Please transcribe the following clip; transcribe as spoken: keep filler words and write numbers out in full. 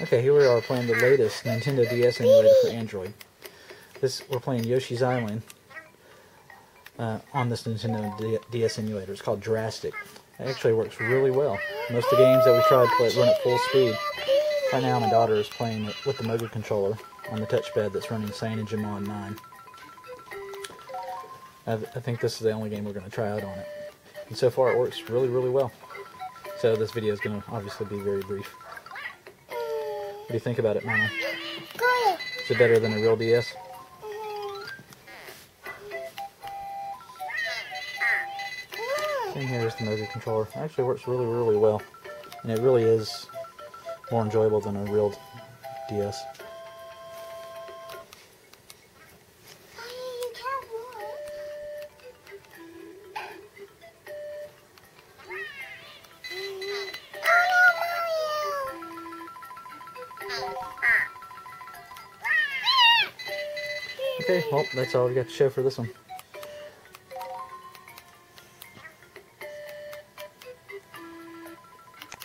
Okay, here we are playing the latest Nintendo D S emulator for Android. This we're playing Yoshi's Island uh, on this Nintendo D S emulator. It's called Drastic. It actually works really well. Most of the games that we tried to play run at full speed. Right now my daughter is playing it with the MOGA controller on the touchpad that's running CyanogenMod nine. I, th I think this is the only game we're going to try out on it. And so far it works really, really well. So this video is going to obviously be very brief. What do you think about it, Mama? Is it better than a real D S? And here's the MOGA controller. It actually works really, really well. And it really is more enjoyable than a real D S. Okay, well, that's all we got to show for this one.